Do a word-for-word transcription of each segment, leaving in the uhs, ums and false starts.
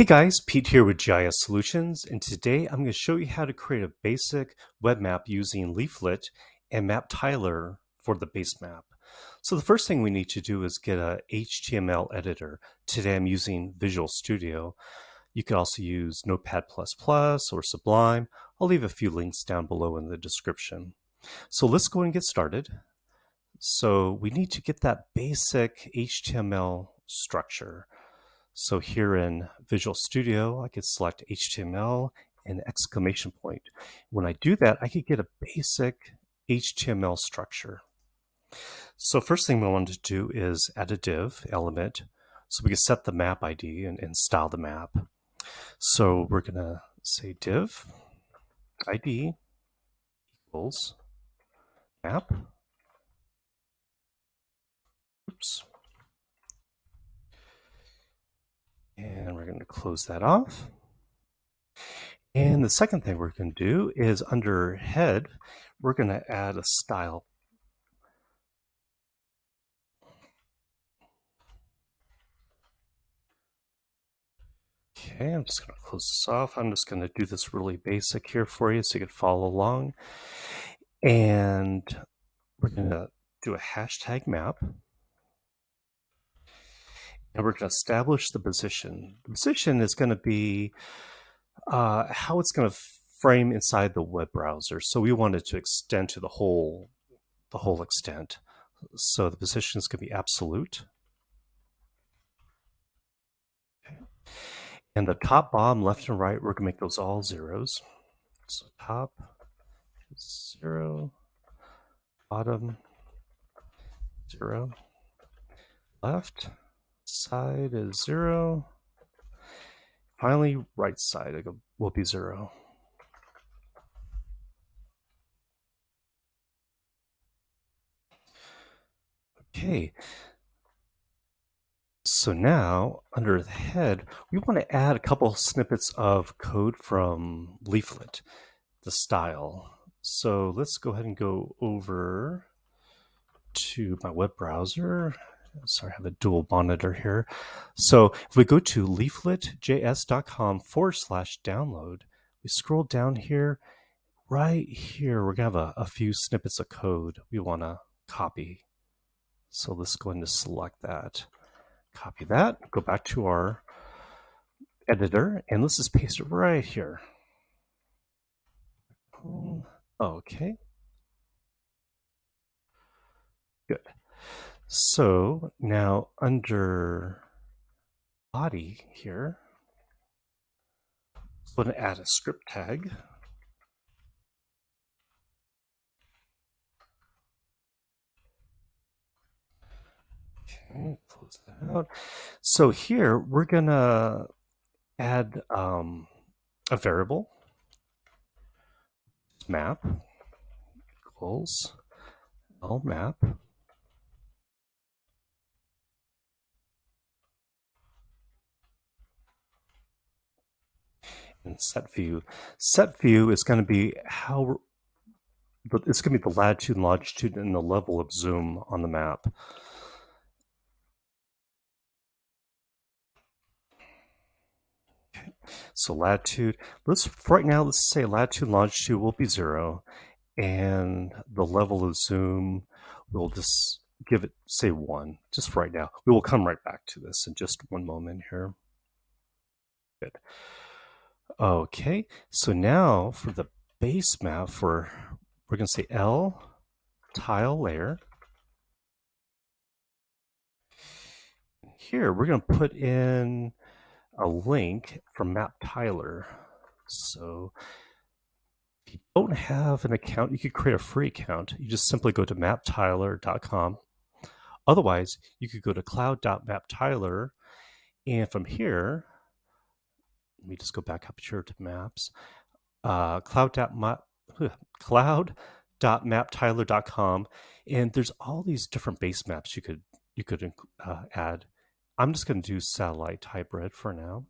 Hey guys, Pete here with G I S Solutions, and today I'm going to show you how to create a basic web map using Leaflet and MapTiler for the base map. So the first thing we need to do is get a H T M L editor. Today I'm using Visual Studio. You can also use Notepad plus plus or Sublime. I'll leave a few links down below in the description. So let's go and get started. So we need to get that basic H T M L structure. So here in Visual Studio, I could select H T M L and exclamation point. When I do that, I could get a basic H T M L structure. So first thing we want to do is add a div element so we can set the map I D and, and style the map. So we're going to say div I D equals map. Oops. And we're going to close that off. And the second thing we're going to do is under head, we're going to add a style. Okay, I'm just going to close this off. I'm just going to do this really basic here for you so you can follow along. And we're going to do a hashtag map. And we're going to establish the position. The position is going to be uh, how it's going to frame inside the web browser. So we want it to extend to the whole, the whole extent. So the position is going to be absolute. Okay. And the top, bottom, left, and right, we're going to make those all zeros. So top is zero, bottom zero, left. Side is zero. Finally, right side will be zero. Okay. So now, under the head, we want to add a couple snippets of code from Leaflet, the style. So let's go ahead and go over to my web browser. Sorry, I have a dual monitor here. So if we go to leaflet J S dot com forward slash download, we scroll down here, right here, we're going to have a, a few snippets of code we want to copy. So let's go ahead and select that. Copy that, go back to our editor, and let's just paste it right here. Okay. Good. So now under body here, I'm going to add a script tag. Okay, close that out. So here we're going to add um, a variable map equals L map. And set view. Set view is going to be how but it's going to be the latitude and longitude and the level of zoom on the map. Okay. So latitude. Let's right now. Let's say latitude and longitude will be zero, and the level of zoom we'll just give it say one. Just for right now. We will come right back to this in just one moment here. Good. Okay, so now for the base map, for we're going to say L tile layer. Here we're going to put in a link from MapTiler. So if you don't have an account, you could create a free account. You just simply go to map tiler dot com. Otherwise, you could go to cloud dot map tiler, and from here. Let me just go back up here to maps. Uh, cloud dot map tiler dot com, and there's all these different base maps you could you could uh, add. I'm just going to do satellite hybrid for now.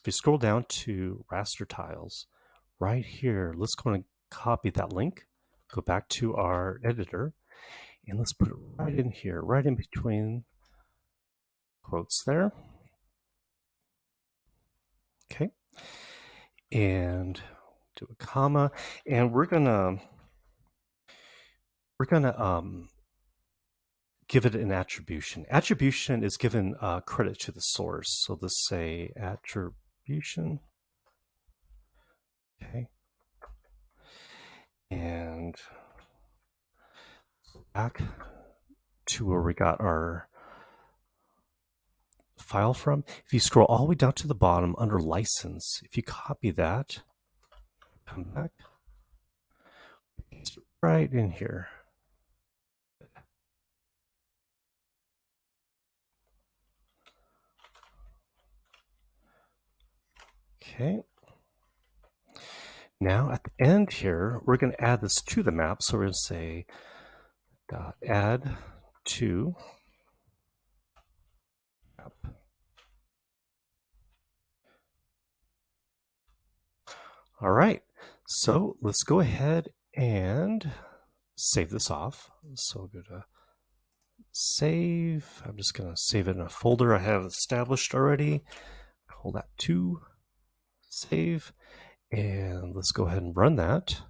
If you scroll down to raster tiles, right here, let's go and copy that link. Go back to our editor, and let's put it right in here, right in between quotes there. Okay. And do a comma, and we're gonna we're gonna um, give it an attribution. Attribution is given uh, credit to the source. So let's say attribution. Okay. And back to where we got our file from. If you scroll all the way down to the bottom under license, if you copy that, come back, it's right in here. Okay. Now at the end here, we're going to add this to the map. So we're going to say dot add to map. All right. So let's go ahead and save this off. So we'll go to save. I'm just going to save it in a folder I have established already. Call that to save. And let's go ahead and run that.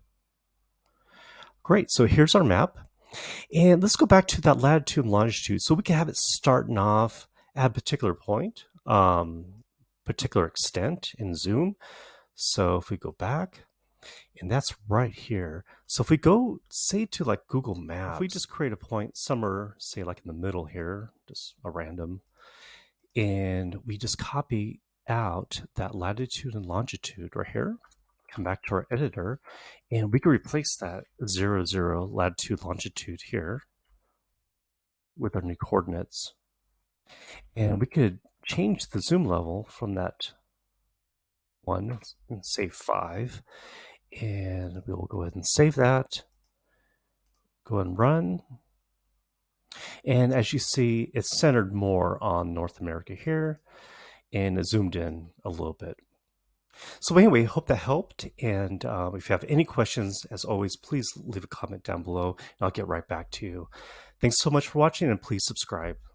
Great. So here's our map. And let's go back to that latitude and longitude. So we can have it starting off at a particular point, um, particular extent in zoom. So if we go back, and that's right here. So if we go, say, to like Google Maps, if we just create a point somewhere, say like in the middle here, just a random, and we just copy out that latitude and longitude right here, come back to our editor, and we can replace that zero zero latitude longitude here with our new coordinates, and we could change the zoom level from that one and say five, and we will go ahead and save that, go ahead and run. And as you see, it's centered more on North America here, and it zoomed in a little bit. So anyway, hope that helped. And uh, if you have any questions, as always, please leave a comment down below and I'll get right back to you. Thanks so much for watching, and please subscribe.